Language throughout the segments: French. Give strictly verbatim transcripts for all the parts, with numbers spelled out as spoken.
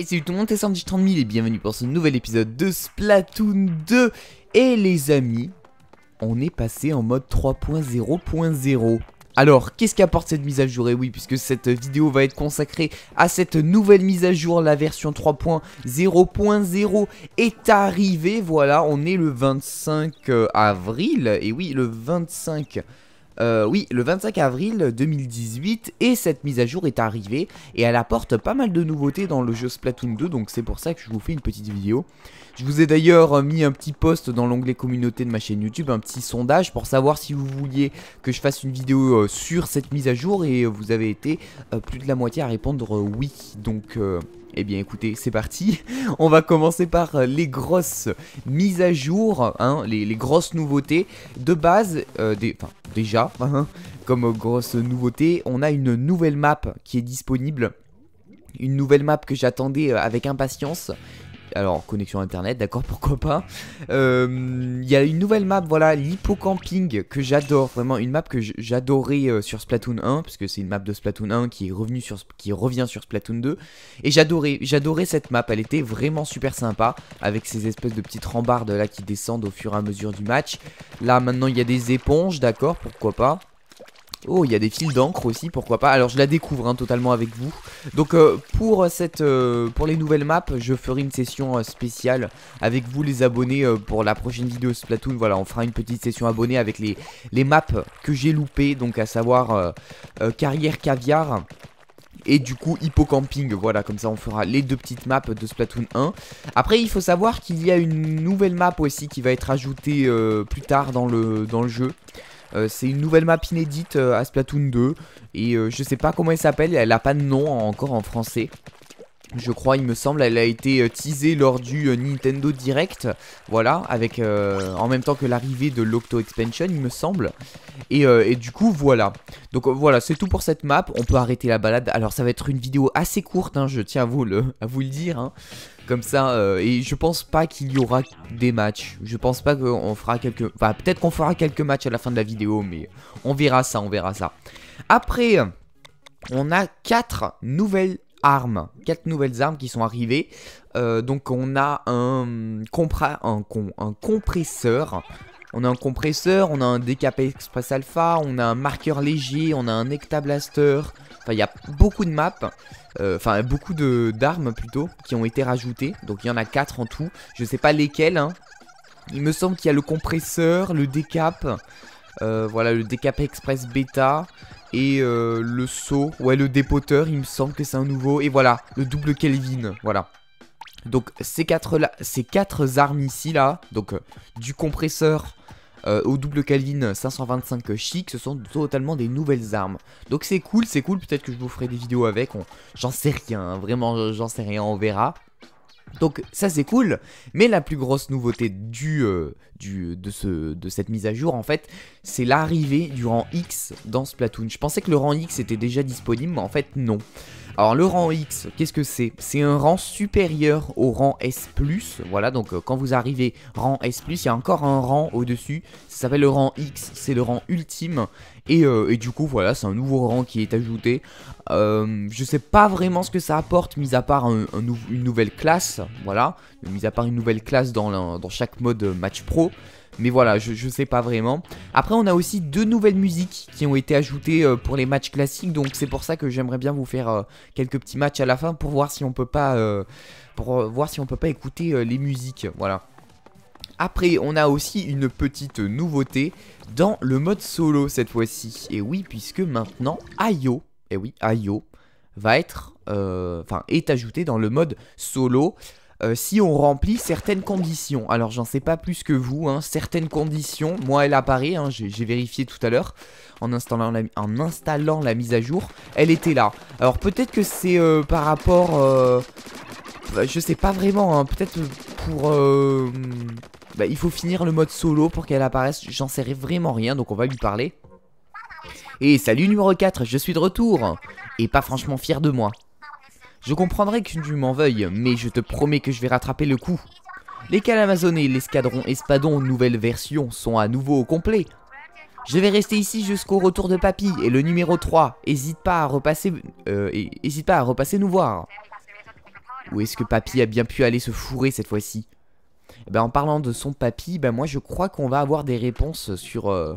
Et salut tout le monde, c'est Sandy trente mille et bienvenue pour ce nouvel épisode de Splatoon deux. Et les amis, on est passé en mode trois point zéro point zéro. Alors, qu'est-ce qu'apporte cette mise à jour? Et oui, puisque cette vidéo va être consacrée à cette nouvelle mise à jour, la version trois point zéro point zéro est arrivée. Voilà, on est le vingt-cinq avril, et oui, le vingt-cinq... Euh, oui, le vingt-cinq avril deux mille dix-huit, et cette mise à jour est arrivée et elle apporte pas mal de nouveautés dans le jeu Splatoon deux, donc c'est pour ça que je vous fais une petite vidéo. Je vous ai d'ailleurs mis un petit post dans l'onglet communauté de ma chaîne YouTube, un petit sondage pour savoir si vous vouliez que je fasse une vidéo sur cette mise à jour, et vous avez été plus de la moitié à répondre oui, donc... Euh Eh bien écoutez, c'est parti. On va commencer par les grosses mises à jour, hein, les, les grosses nouveautés. De base, euh, des, enfin, déjà, hein, comme grosse nouveauté, on a une nouvelle map qui est disponible. Une nouvelle map que j'attendais avec impatience. Alors, connexion internet, d'accord, pourquoi pas. Il euh, y a une nouvelle map, voilà, l'Hypocamping, que j'adore, vraiment une map que j'adorais euh, sur Splatoon un, parce que c'est une map de Splatoon un qui est revenue sur, qui revient sur Splatoon deux. Et j'adorais, j'adorais cette map, elle était vraiment super sympa, avec ces espèces de petites rambardes là qui descendent au fur et à mesure du match. Là, maintenant, il y a des éponges, d'accord, pourquoi pas. Oh, il y a des fils d'encre aussi, pourquoi pas. Alors je la découvre hein, totalement avec vous. Donc euh, pour cette, euh, pour les nouvelles maps, je ferai une session euh, spéciale avec vous les abonnés euh, pour la prochaine vidéo Splatoon. Voilà, on fera une petite session abonnée avec les, les maps que j'ai loupées. Donc à savoir euh, euh, Carrière Caviar et du coup Hypocamping. Voilà, comme ça on fera les deux petites maps de Splatoon un. Après il faut savoir qu'il y a une nouvelle map aussi qui va être ajoutée euh, plus tard dans le, dans le jeu. Euh, c'est une nouvelle map inédite euh, à Splatoon deux. Et euh, je sais pas comment elle s'appelle. Elle a pas de nom encore en français, je crois, il me semble. Elle a été euh, teasée lors du euh, Nintendo Direct. Voilà, avec euh, en même temps que l'arrivée de l'Octo Expansion, il me semble. Et, euh, et du coup voilà. Donc euh, voilà, c'est tout pour cette map. On peut arrêter la balade. Alors ça va être une vidéo assez courte hein, je tiens à vous le, à vous le dire hein. Comme ça, euh, et je pense pas qu'il y aura des matchs. Je pense pas qu'on fera quelques... Enfin, peut-être qu'on fera quelques matchs à la fin de la vidéo, mais on verra ça, on verra ça. Après, on a quatre nouvelles armes. quatre nouvelles armes qui sont arrivées. Euh, donc, on a un, compra... un, com... un compresseur. On a un compresseur, on a un D K P Express Alpha, on a un marqueur léger, on a un Ecta Blaster. Enfin, il y a beaucoup de maps, euh, enfin beaucoup d'armes plutôt, qui ont été rajoutées. Donc il y en a quatre en tout, je sais pas lesquelles. Hein. Il me semble qu'il y a le compresseur, le décap, euh, voilà, le décap Express Beta et euh, le saut. Ouais, le dépoteur, il me semble que c'est un nouveau. Et voilà, le double Kelvin, voilà. Donc ces quatre, là, ces quatre armes ici là, donc euh, du compresseur euh, au double Kelvin cinq cent vingt-cinq chic, ce sont totalement des nouvelles armes. Donc c'est cool, c'est cool, peut-être que je vous ferai des vidéos avec, on... j'en sais rien, hein, vraiment j'en sais rien, on verra. Donc ça c'est cool, mais la plus grosse nouveauté du, euh, du, de, ce, de cette mise à jour en fait, c'est l'arrivée du rang X dans Splatoon. Je pensais que le rang X était déjà disponible, mais en fait non. Alors le rang X, qu'est-ce que c'est? C'est un rang supérieur au rang S plus, voilà, donc euh, quand vous arrivez rang S plus, il y a encore un rang au-dessus, ça s'appelle le rang X, c'est le rang ultime, et, euh, et du coup voilà, c'est un nouveau rang qui est ajouté. Euh, je sais pas vraiment ce que ça apporte, mis à part un, un nou une nouvelle classe, voilà, mis à part une nouvelle classe dans, la, dans chaque mode match pro. Mais voilà, je, je sais pas vraiment. Après on a aussi deux nouvelles musiques qui ont été ajoutées euh, pour les matchs classiques. Donc c'est pour ça que j'aimerais bien vous faire euh, quelques petits matchs à la fin pour voir si on peut pas euh, pour voir si on peut pas écouter euh, les musiques. Voilà. Après on a aussi une petite nouveauté dans le mode solo cette fois-ci. Et oui, puisque maintenant Ayo, et oui, Ayo va être euh, enfin est ajouté dans le mode solo. Euh, si on remplit certaines conditions. Alors j'en sais pas plus que vous hein. Certaines conditions, moi elle apparaît hein, j'ai vérifié tout à l'heure en installant, la, en installant la mise à jour. Elle était là, alors peut-être que c'est euh, par rapport euh, bah, je sais pas vraiment hein, peut-être pour euh, bah, il faut finir le mode solo pour qu'elle apparaisse. J'en sais vraiment rien, donc on va lui parler. Et salut numéro quatre, je suis de retour. Et pas franchement fier de moi. Je comprendrai que tu m'en veuilles, mais je te promets que je vais rattraper le coup. Les Calamazon et l'escadron Espadon nouvelle version sont à nouveau au complet. Je vais rester ici jusqu'au retour de Papy et le numéro trois. Hésite pas à repasser, euh, hésite pas à repasser nous voir. Où est-ce que papy a bien pu aller se fourrer cette fois-ci? Ben, en parlant de son papy, ben moi je crois qu'on va avoir des réponses sur euh,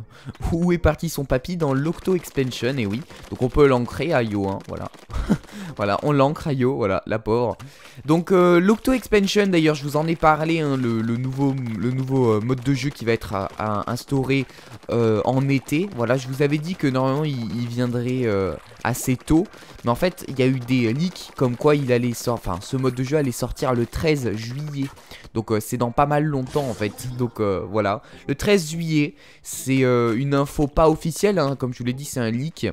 où est parti son papy dans l'Octo Expansion, et oui. Donc on peut l'ancrer à Yo, hein, voilà. Voilà, on l'ancre à Yo, voilà, la pauvre. Donc euh, l'Octo Expansion, d'ailleurs je vous en ai parlé, hein, le, le nouveau, le nouveau euh, mode de jeu qui va être à, à instauré euh, en été. Voilà, je vous avais dit que normalement il, il viendrait euh, assez tôt. Mais en fait, il y a eu des leaks comme quoi il allait sortir, enfin ce mode de jeu allait sortir le treize juillet. Donc euh, c'est dans pas mal longtemps en fait. Donc euh, voilà, le treize juillet, c'est euh, une info pas officielle, hein, comme je vous l'ai dit, c'est un leak.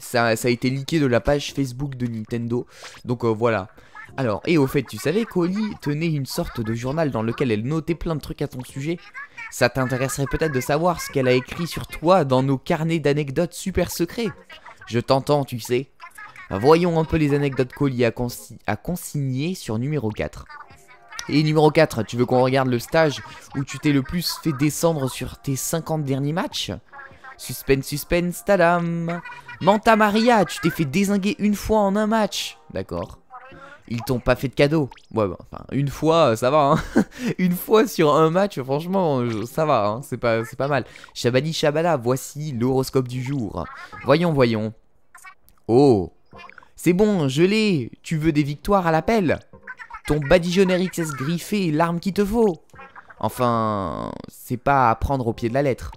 Ça, ça a été leaké de la page Facebook de Nintendo. Donc euh, voilà. Alors, et au fait, tu savais qu'Oli tenait une sorte de journal dans lequel elle notait plein de trucs à ton sujet? Ça t'intéresserait peut-être de savoir ce qu'elle a écrit sur toi dans nos carnets d'anecdotes super secrets. Je t'entends, tu sais. Voyons un peu les anecdotes qu'Oli a, consi a consignées sur numéro quatre. Et numéro quatre, tu veux qu'on regarde le stage où tu t'es le plus fait descendre sur tes cinquante derniers matchs? Suspense, suspense, tadam. Manta Maria, tu t'es fait dézinguer une fois en un match. D'accord. Ils t'ont pas fait de cadeau. Ouais, bah, enfin, une fois, ça va. Hein. Une fois sur un match, franchement, ça va. Hein. C'est pas, c'est pas mal. Shabadi Shabala, voici l'horoscope du jour. Voyons, voyons. Oh. C'est bon, je l'ai. Tu veux des victoires à l'appel? Ton badigeonnaire X S griffé, l'arme qu'il te faut. Enfin, c'est pas à prendre au pied de la lettre.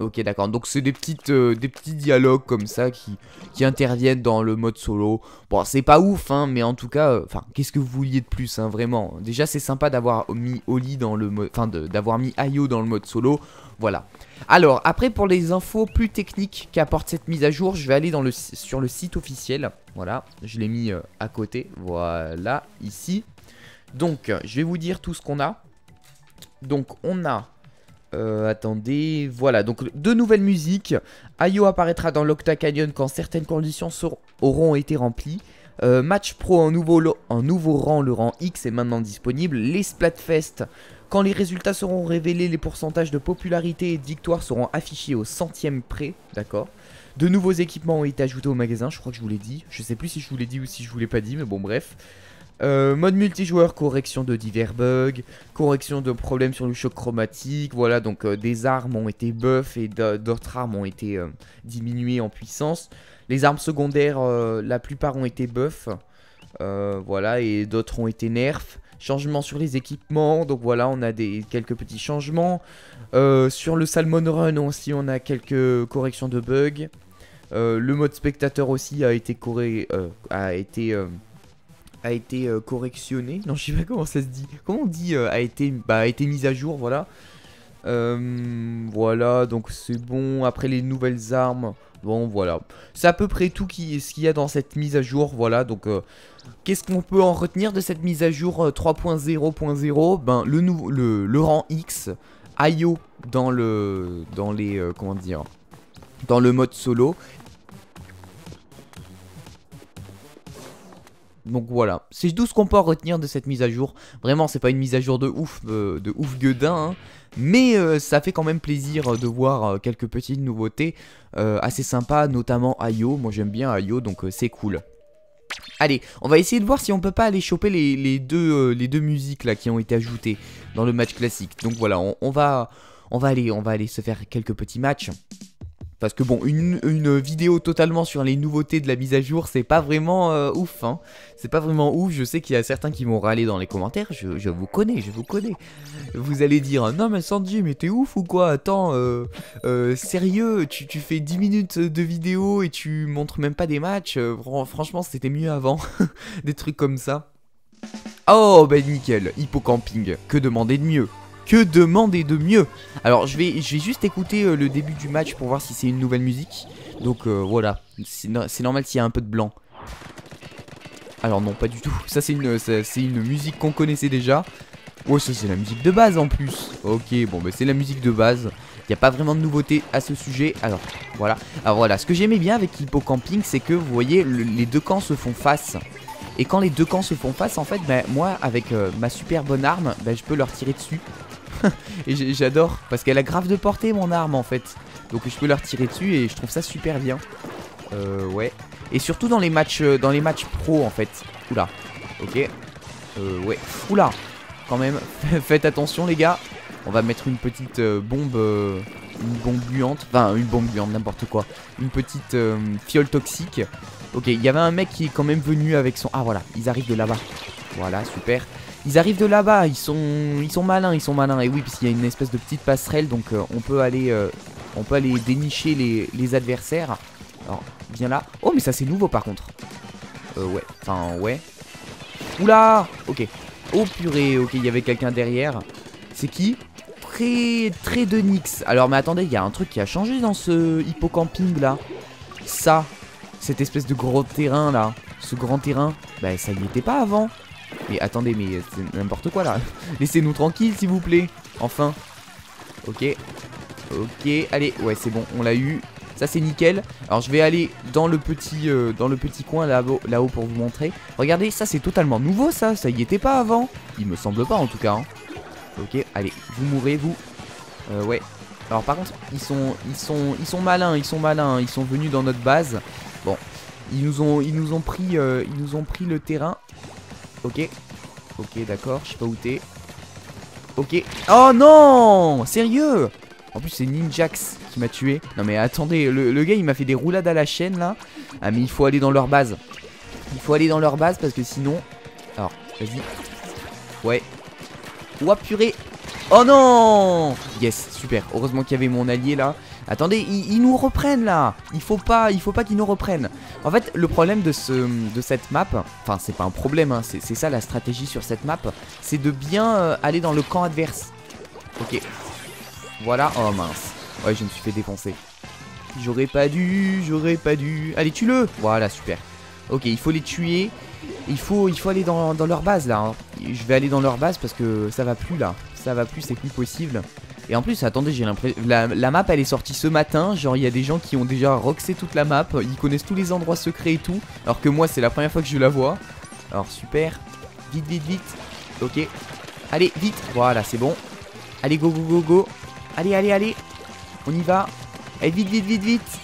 Ok, d'accord. Donc c'est des petites, euh, des petits dialogues comme ça qui, qui interviennent dans le mode solo. Bon, c'est pas ouf, hein, mais en tout cas, enfin, euh, qu'est-ce que vous vouliez de plus, hein, vraiment. Déjà, c'est sympa d'avoir mis Oli dans le mode, enfin, d'avoir mis Ayo dans le mode solo. Voilà. Alors, après, pour les infos plus techniques qu'apporte cette mise à jour, je vais aller dans le, sur le site officiel. Voilà, je l'ai mis euh, à côté. Voilà, ici. Donc, je vais vous dire tout ce qu'on a. Donc, on a... Euh, attendez... Voilà, donc deux nouvelles musiques. Ayo apparaîtra dans l'Octa Canyon quand certaines conditions seront, auront été remplies. Euh, Match Pro en nouveau, en nouveau rang, le rang X est maintenant disponible. Les Splatfest... Quand les résultats seront révélés, les pourcentages de popularité et de victoire seront affichés au centième près, d'accord. De nouveaux équipements ont été ajoutés au magasin, je crois que je vous l'ai dit. Je sais plus si je vous l'ai dit ou si je vous l'ai pas dit, mais bon bref. Euh, mode multijoueur, correction de divers bugs, correction de problèmes sur le choc chromatique, voilà, donc euh, des armes ont été buff et d'autres armes ont été euh, diminuées en puissance. Les armes secondaires, euh, la plupart ont été buff, euh, voilà, et d'autres ont été nerfs. Changement sur les équipements, donc voilà, on a des, quelques petits changements. Euh, sur le Salmon Run aussi, on a quelques corrections de bugs. Euh, le mode spectateur aussi a été, corré, euh, a été, euh, a été euh, correctionné. Non, je sais pas comment ça se dit. Comment on dit euh, a, été, bah, a été mis à jour, voilà. Euh, voilà, donc c'est bon. Après les nouvelles armes... Bon voilà, c'est à peu près tout qui, ce qu'il y a dans cette mise à jour, voilà, donc euh, qu'est-ce qu'on peut en retenir de cette mise à jour euh, trois point zéro point zéro? Ben le, le, le rang X, Ayo dans le, dans les, euh, comment dire, dans le mode solo. Donc voilà, c'est tout ce qu'on peut en retenir de cette mise à jour. Vraiment, c'est pas une mise à jour de ouf, euh, de ouf gueudin, hein. Mais euh, ça fait quand même plaisir de voir euh, quelques petites nouveautés euh, assez sympas, notamment Ayo. Moi j'aime bien Ayo, donc euh, c'est cool. Allez, on va essayer de voir si on peut pas aller choper les, les, deux, euh, les deux musiques là qui ont été ajoutées dans le match classique. Donc voilà, on, on, va, on, va, aller, on va aller se faire quelques petits matchs. Parce que bon, une, une vidéo totalement sur les nouveautés de la mise à jour, c'est pas vraiment euh, ouf, hein. C'est pas vraiment ouf, je sais qu'il y a certains qui vont râler dans les commentaires, je, je vous connais, je vous connais. Vous allez dire, non mais Sandy, mais t'es ouf ou quoi? Attends, euh, euh, sérieux, tu, tu fais dix minutes de vidéo et tu montres même pas des matchs, franchement c'était mieux avant, des trucs comme ça. Oh ben nickel, Hypocamping, que demander de mieux? Que demander de mieux? Alors je vais, je vais juste écouter euh, le début du match pour voir si c'est une nouvelle musique. Donc euh, voilà, c'est no normal s'il y a un peu de blanc. Alors non, pas du tout. Ça c'est une, une musique qu'on connaissait déjà. Oh, ça c'est la musique de base en plus. Ok, bon bah c'est la musique de base. Il n'y a pas vraiment de nouveauté à ce sujet. Alors voilà, alors voilà. Ce que j'aimais bien avec Hypocamping, c'est que vous voyez le, les deux camps se font face. Et quand les deux camps se font face, en fait, bah, moi avec euh, ma super bonne arme, bah, je peux leur tirer dessus. Et j'adore, parce qu'elle a grave de portée mon arme en fait. Donc je peux leur tirer dessus et je trouve ça super bien. Euh ouais. Et surtout dans les matchs, dans les matchs pro en fait. Oula. Ok. Euh, ouais. Oula, quand même. Faites attention, les gars. On va mettre une petite euh, bombe. Euh, une bombe buante. Enfin, une bombe buante, n'importe quoi. Une petite euh, fiole toxique. Ok, il y avait un mec qui est quand même venu avec son. Ah, voilà. Ils arrivent de là-bas. Voilà, super. Ils arrivent de là-bas. Ils sont... ils sont malins. Ils sont malins. Et oui, parce qu'il y a une espèce de petite passerelle. Donc, euh, on peut aller. Euh, on peut aller dénicher les, les adversaires. Alors, viens là. Oh, mais ça, c'est nouveau par contre. Euh, ouais. Enfin, ouais. Oula! Ok. Oh purée, ok, il y avait quelqu'un derrière. C'est qui? Très, très de Nix. Alors, mais attendez, il y a un truc qui a changé dans ce hippocamping là. Ça, cette espèce de gros terrain là. Ce grand terrain, bah ça n'y était pas avant. Mais attendez, mais c'est n'importe quoi là. Laissez-nous tranquille, s'il vous plaît. Enfin. Ok. Ok, allez, ouais, c'est bon, on l'a eu. Ça c'est nickel. Alors je vais aller dans le petit, euh, dans le petit coin là-haut là pour vous montrer. Regardez, ça c'est totalement nouveau, ça. Ça y était pas avant. Il me semble pas en tout cas. Hein. Ok, allez, vous mourrez vous. Euh, ouais. Alors par contre, ils sont, ils sont, ils sont malins, ils sont malins. Ils sont venus dans notre base. Bon, ils nous ont, ils nous ont pris, euh, ils nous ont pris le terrain. Ok, ok, d'accord. Je sais pas où t'es. Ok. Oh non, sérieux. En plus c'est Ninjax qui m'a tué. Non mais attendez, le, le gars il m'a fait des roulades à la chaîne là. Ah mais il faut aller dans leur base. Il faut aller dans leur base parce que sinon. Alors vas-y. Ouais. Ouah purée. Oh non. Yes, super. Heureusement qu'il y avait mon allié là. Attendez, ils, ils nous reprennent là. Il faut pas, il faut pas qu'ils nous reprennent. En fait le problème de, ce, de cette map. Enfin c'est pas un problème hein, c'est ça la stratégie sur cette map. C'est de bien euh, aller dans le camp adverse. Ok. Voilà, oh mince. Ouais, je me suis fait défoncer. J'aurais pas dû, j'aurais pas dû. Allez, tue-le. Voilà, super. Ok, il faut les tuer. Il faut, il faut aller dans, dans leur base, là. Hein. Je vais aller dans leur base parce que ça va plus, là. Ça va plus, c'est plus possible. Et en plus, attendez, j'ai l'impression... La, la map, elle est sortie ce matin. Genre, il y a des gens qui ont déjà roxé toute la map. Ils connaissent tous les endroits secrets et tout. Alors que moi, c'est la première fois que je la vois. Alors, super. Vite, vite, vite. Ok. Allez, vite. Voilà, c'est bon. Allez, go, go, go, go. Allez, allez, allez. On y va. Allez, vite, vite, vite, vite.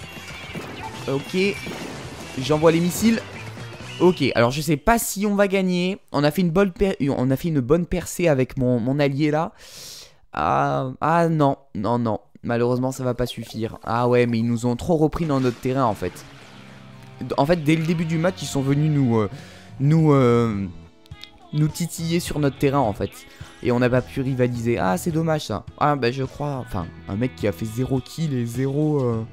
Ok. J'envoie les missiles. Ok, alors je sais pas si on va gagner. On a fait une bonne, per... on a fait une bonne percée avec mon, mon allié là. Ah, ah non, non, non. Malheureusement, ça va pas suffire. Ah ouais, mais ils nous ont trop repris dans notre terrain en fait. En fait, dès le début du match, ils sont venus nous... Euh, nous... Euh, nous titiller sur notre terrain en fait. Et on n'a pas pu rivaliser. Ah c'est dommage ça. Ah bah je crois. Enfin un mec qui a fait zéro kill et zéro euh,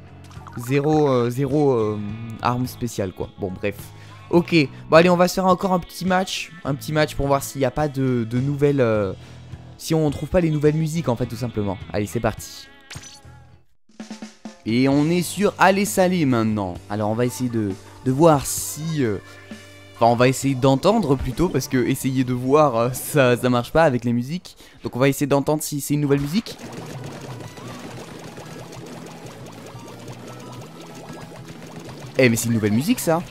zéro euh, zéro euh, arme spéciale quoi. Bon bref. Ok. Bon allez on va se faire encore un petit match. Un petit match pour voir s'il n'y a pas de, de nouvelles euh, si on trouve pas les nouvelles musiques en fait tout simplement. Allez c'est parti. Et on est sur Allez Salé maintenant. Alors on va essayer de, de voir si euh, enfin, on va essayer d'entendre plutôt parce que essayer de voir ça, ça marche pas avec les musiques. Donc on va essayer d'entendre si c'est une nouvelle musique. Eh mais c'est une nouvelle musique ça.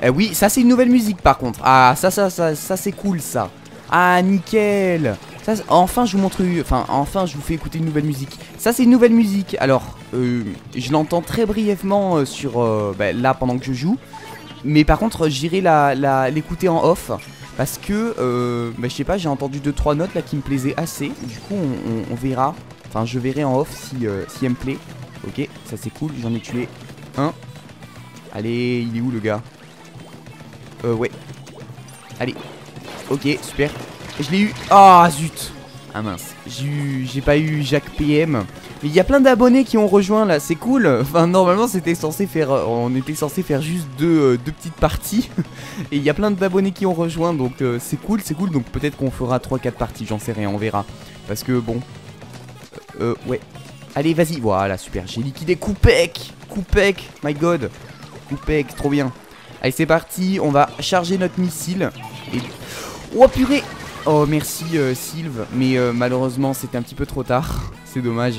Eh oui ça c'est une nouvelle musique par contre. Ah ça ça ça, ça c'est cool ça. Ah nickel ça, enfin je vous montre enfin enfin je vous fais écouter une nouvelle musique. Ça c'est une nouvelle musique. Alors euh, je l'entends très brièvement euh, sur euh, bah, là pendant que je joue. Mais par contre j'irai la, la, l'écouter en off. Parce que euh, bah, je sais pas j'ai entendu deux trois notes là qui me plaisaient assez. Du coup on, on, on verra. Enfin je verrai en off si, euh, si elle me plaît. Ok ça c'est cool j'en ai tué un. Allez il est où le gars? Euh ouais. Allez. Ok super. Je l'ai eu. Ah oh, zut. Ah mince. J'ai pas eu Jacques P M. Mais il y a plein d'abonnés qui ont rejoint là. C'est cool. Enfin normalement c'était censé faire. On était censé faire juste deux, euh, deux petites parties. Et il y a plein d'abonnés qui ont rejoint. Donc euh, c'est cool c'est cool. Donc peut-être qu'on fera trois quatre parties. J'en sais rien on verra. Parce que bon. Euh, euh ouais. Allez vas-y. Voilà super. J'ai liquidé Coupec. Coupec. My god. Coupec. Trop bien. Allez c'est parti. On va charger notre missile. Et... Oh purée. Oh merci euh, Sylve, mais euh, malheureusement c'était un petit peu trop tard, c'est dommage.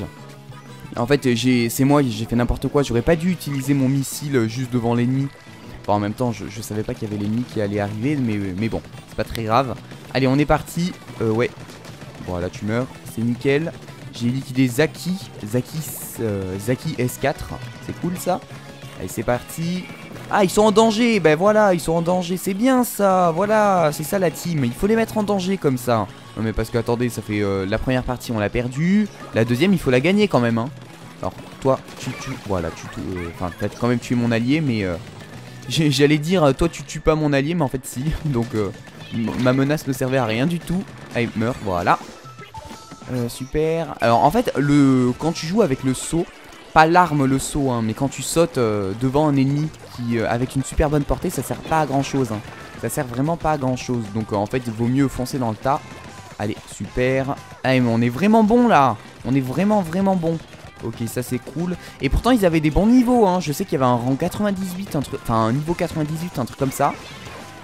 En fait c'est moi, j'ai fait n'importe quoi, j'aurais pas dû utiliser mon missile juste devant l'ennemi. Enfin en même temps je, je savais pas qu'il y avait l'ennemi qui allait arriver, mais, mais bon, c'est pas très grave. Allez on est parti, euh, ouais, voilà tu meurs, c'est nickel. J'ai liquidé Zaki, Zaki, euh, Zaki S quatre, c'est cool ça. Allez c'est parti, Ah, ils sont en danger, ben voilà, ils sont en danger, c'est bien ça, voilà, c'est ça la team, il faut les mettre en danger comme ça. Non mais parce que, attendez, ça fait, euh, la première partie on l'a perdue, la deuxième il faut la gagner quand même, hein. Alors, toi, tu tues, voilà, tu tues, enfin, euh, t'as quand même tué mon allié, mais, euh, j'allais dire, toi tu tues pas mon allié, mais en fait si, donc, euh, ma menace ne servait à rien du tout. Allez, meurs, voilà. Euh, super. Alors en fait le quand tu joues avec le saut, pas l'arme le saut hein, mais quand tu sautes euh, devant un ennemi qui euh, avec une super bonne portée, ça sert pas à grand chose hein. Ça sert vraiment pas à grand chose. Donc euh, en fait il vaut mieux foncer dans le tas. Allez super. Allez mais on est vraiment bon là. On est vraiment vraiment bon. Ok ça c'est cool. Et pourtant ils avaient des bons niveaux hein. Je sais qu'il y avait un rang quatre-vingt-dix-huit, un truc... enfin un niveau quatre-vingt-dix-huit, un truc comme ça.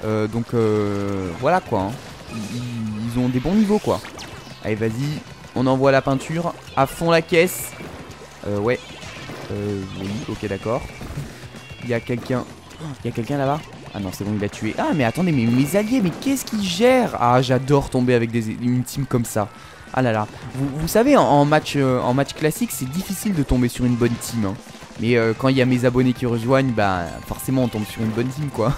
euh, Donc euh, voilà quoi hein. ils... ils ont des bons niveaux quoi. Allez vas-y, on envoie la peinture, à fond la caisse. Euh ouais, euh oui, ok d'accord. Il y a quelqu'un, il y a quelqu'un là-bas. Ah non c'est bon il l'a tué. Ah mais attendez, mais mes alliés, mais qu'est-ce qu'ils gèrent. Ah j'adore tomber avec des, une team comme ça. Ah là là, vous, vous savez en, en, match, euh, en match classique c'est difficile de tomber sur une bonne team hein. Mais euh, quand il y a mes abonnés qui rejoignent, bah forcément on tombe sur une bonne team quoi.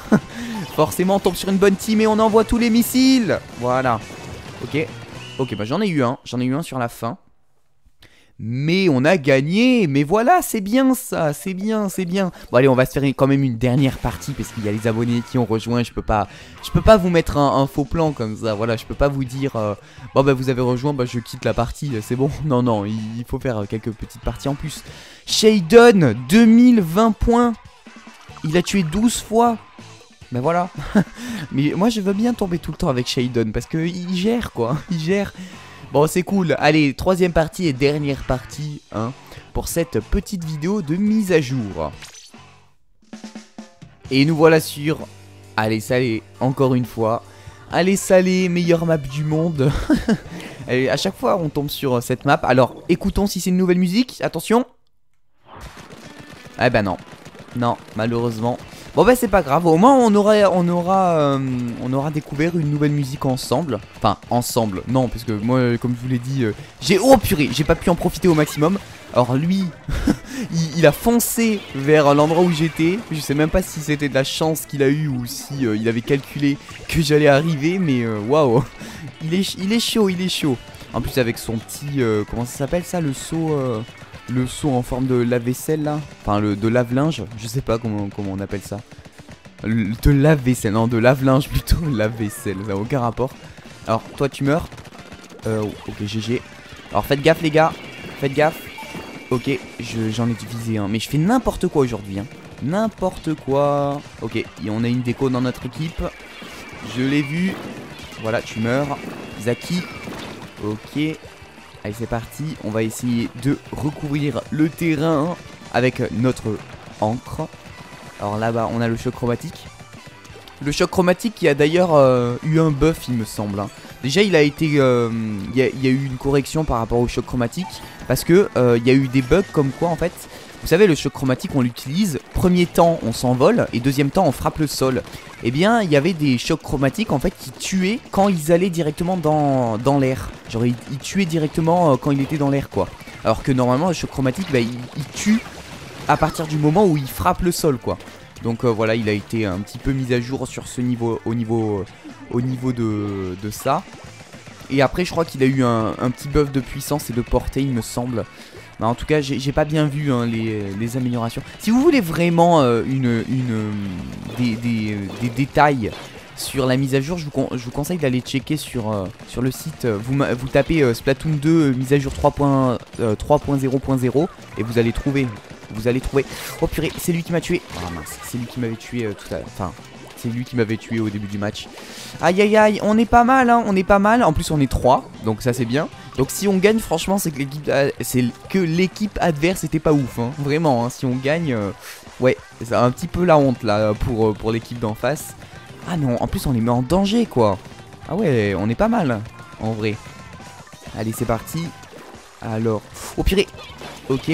Forcément on tombe sur une bonne team et on envoie tous les missiles. Voilà, ok. Ok bah j'en ai eu un, j'en ai eu un sur la fin. Mais on a gagné, mais voilà c'est bien ça, c'est bien, c'est bien. Bon allez on va se faire quand même une dernière partie parce qu'il y a les abonnés qui ont rejoint, je peux pas je peux pas vous mettre un, un faux plan comme ça, voilà, je peux pas vous dire euh, bon bah vous avez rejoint, bah je quitte la partie, c'est bon. Non non, il, il faut faire quelques petites parties en plus. Shayden, deux mille vingt points, il a tué douze fois. Ben voilà. Mais moi je veux bien tomber tout le temps avec Shayden parce qu'il gère quoi, il gère. Bon c'est cool, allez troisième partie et dernière partie hein, pour cette petite vidéo de mise à jour. Et nous voilà sur Allez Salé, encore une fois Allez Salé, meilleure map du monde. Allez, à chaque fois on tombe sur cette map. Alors écoutons si c'est une nouvelle musique, attention. Ah ben non, non malheureusement. Bon bah c'est pas grave, au moins on aura on aura, euh, on aura découvert une nouvelle musique ensemble. Enfin ensemble, non parce que moi comme je vous l'ai dit, euh, j'ai oh purée, j'ai pas pu en profiter au maximum. Alors lui, il, il a foncé vers l'endroit où j'étais. Je sais même pas si c'était de la chance qu'il a eu ou si euh, il avait calculé que j'allais arriver. Mais waouh, wow. il, est, il est chaud, il est chaud. En plus avec son petit, euh, comment ça s'appelle ça, le seau... Euh Le seau en forme de lave-vaisselle là. Enfin le, de lave-linge. Je sais pas comment, comment on appelle ça. Le, de lave-vaisselle. Non de lave-linge plutôt. Lave-vaisselle. Ça n'a aucun rapport. Alors toi tu meurs. Euh, ok G G. Alors faites gaffe les gars. Faites gaffe. Ok je, j'en ai visé un. Hein. Mais je fais n'importe quoi aujourd'hui. Hein. N'importe quoi. Ok et on a une déco dans notre équipe. Je l'ai vu. Voilà tu meurs. Zaki. Ok. Allez c'est parti, on va essayer de recouvrir le terrain avec notre encre. Alors là-bas on a le choc chromatique. Le choc chromatique qui a d'ailleurs euh, eu un buff il me semble hein. Déjà il a été, euh, il, y a, il y a eu une correction par rapport au choc chromatique. Parce que euh, il y a eu des bugs comme quoi en fait. Vous savez le choc chromatique on l'utilise, premier temps on s'envole et deuxième temps on frappe le sol. Eh bien il y avait des chocs chromatiques en fait qui tuaient quand ils allaient directement dans, dans l'air. Genre ils, ils tuaient directement euh, quand il était dans l'air quoi. Alors que normalement le choc chromatique bah, il, il tue à partir du moment où il frappe le sol quoi. Donc euh, voilà il a été un petit peu mis à jour sur ce niveau, au niveau, euh, au niveau de, de ça. Et après je crois qu'il a eu un, un petit buff de puissance et de portée il me semble. Bah en tout cas j'ai pas bien vu hein, les, les améliorations. Si vous voulez vraiment euh, une, une, des, des, des détails sur la mise à jour, je vous, con, je vous conseille d'aller checker sur, euh, sur le site. Vous, vous tapez euh, Splatoon deux euh, mise à jour trois point zéro point zéro et vous allez trouver. Vous allez trouver. Oh purée, c'est lui qui m'a tué. Ah mince, c'est lui qui m'avait tué euh, tout à l'heure. Enfin, c'est lui qui m'avait tué au début du match. Aïe aïe aïe, on est pas mal hein, on est pas mal. En plus on est trois, donc ça c'est bien. Donc si on gagne franchement c'est que l'équipe adverse était pas ouf hein. Vraiment hein, si on gagne euh, ouais c'est un petit peu la honte là pour, pour l'équipe d'en face. Ah non en plus on les met en danger quoi. Ah ouais on est pas mal en vrai. Allez c'est parti. Alors oh purée. Ok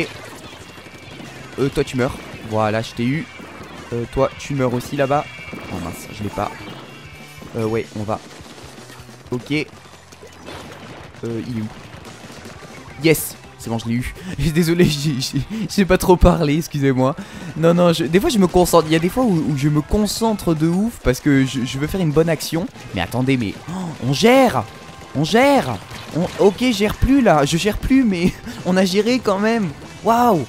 euh, toi tu meurs. Voilà je t'ai eu. euh, Toi tu meurs aussi là-bas. Oh mince je l'ai pas. euh, Ouais on va. Ok. Euh, il est où? Yes, c'est bon, je l'ai eu. Désolé, j'ai pas trop parlé, excusez-moi. Non, non, je, des fois je me concentre. Il y a des fois où, où je me concentre de ouf parce que je, je veux faire une bonne action. Mais attendez, mais oh, on gère, on gère. On, ok, je gère plus là, je gère plus, mais on a géré quand même. Waouh.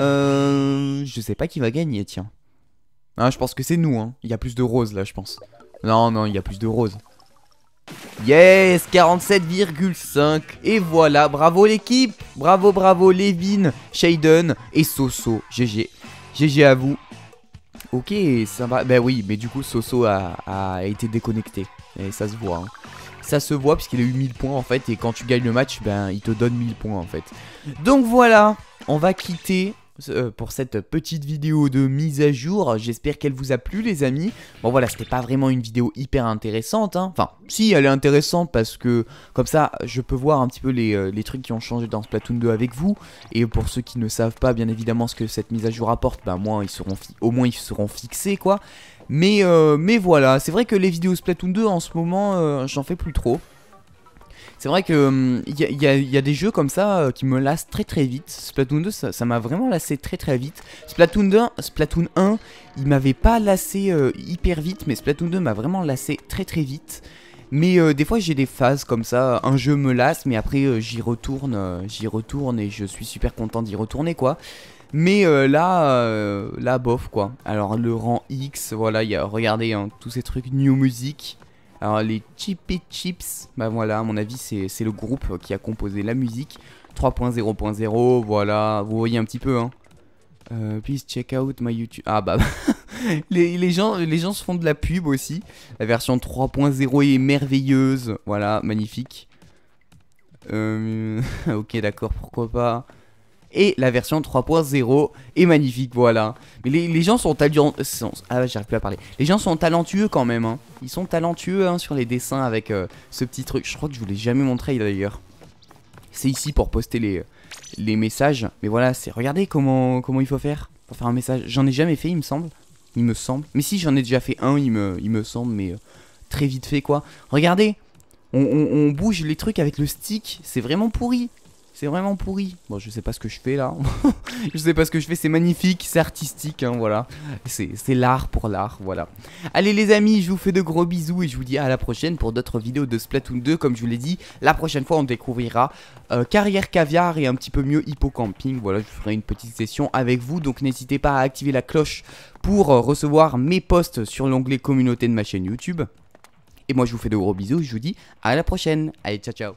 Euh, je sais pas qui va gagner, tiens. Ah, je pense que c'est nous, hein. Il y a plus de roses là, je pense. Non, non, il y a plus de roses. Yes, quarante-sept virgule cinq. Et voilà, bravo l'équipe. Bravo, bravo, Levin, Shaden et Soso. G G. G G à vous. Ok, ça va. Ben oui, mais du coup, Soso a, a été déconnecté. Et ça se voit, hein. Ça se voit puisqu'il a eu mille points en fait. Et quand tu gagnes le match, ben il te donne mille points en fait. Donc voilà, on va quitter pour cette petite vidéo de mise à jour. J'espère qu'elle vous a plu les amis. Bon voilà, c'était pas vraiment une vidéo hyper intéressante hein. Enfin si, elle est intéressante parce que comme ça je peux voir un petit peu les, les trucs qui ont changé dans Splatoon deux avec vous. Et pour ceux qui ne savent pas bien évidemment ce que cette mise à jour apporte, bah moi, ils seront au moins ils seront fixés quoi. Mais, euh, mais voilà, c'est vrai que les vidéos Splatoon deux en ce moment euh, j'en fais plus trop. C'est vrai que il y, y, y a des jeux comme ça euh, qui me lassent très très vite. Splatoon deux, ça m'a vraiment lassé très très vite. Splatoon un, Splatoon un il m'avait pas lassé euh, hyper vite, mais Splatoon deux m'a vraiment lassé très très vite. Mais euh, des fois j'ai des phases comme ça, un jeu me lasse, mais après euh, j'y retourne, euh, j'y retourne et je suis super content d'y retourner quoi. Mais euh, là, euh, là bof quoi. Alors le rang X, voilà, y a, regardez hein, tous ces trucs New Music. Alors les Chippy Chips, bah voilà, à mon avis c'est le groupe qui a composé la musique. Trois point zéro point zéro, voilà, vous voyez un petit peu hein. euh, Please check out my YouTube. Ah bah, les, les, gens, les gens se font de la pub aussi. La version trois point zéro est merveilleuse, voilà, magnifique. euh, Ok d'accord, pourquoi pas. Et la version trois point zéro est magnifique, voilà. Mais les, les gens sont talentueux. Ah, j'arrive plus à parler. Les gens sont talentueux quand même, hein. Ils sont talentueux hein, sur les dessins avec euh, ce petit truc. Je crois que je vous l'ai jamais montré d'ailleurs. C'est ici pour poster les, les messages. Mais voilà, c'est. Regardez comment, comment il faut faire pour faire un message. J'en ai jamais fait, il me semble. Il me semble. Mais si, j'en ai déjà fait un, il me, il me semble, mais euh, très vite fait quoi. Regardez, on, on, on bouge les trucs avec le stick. C'est vraiment pourri. C'est vraiment pourri. Bon, je sais pas ce que je fais là. Je sais pas ce que je fais. C'est magnifique, c'est artistique, hein, voilà. C'est l'art pour l'art, voilà. Allez les amis, je vous fais de gros bisous et je vous dis à la prochaine pour d'autres vidéos de Splatoon deux. Comme je vous l'ai dit, la prochaine fois on découvrira euh, Carrière Caviar et un petit peu mieux Hypocamping. Voilà, je ferai une petite session avec vous. Donc n'hésitez pas à activer la cloche pour euh, recevoir mes posts sur l'onglet communauté de ma chaîne YouTube. Et moi je vous fais de gros bisous. Je vous dis à la prochaine. Allez, ciao ciao.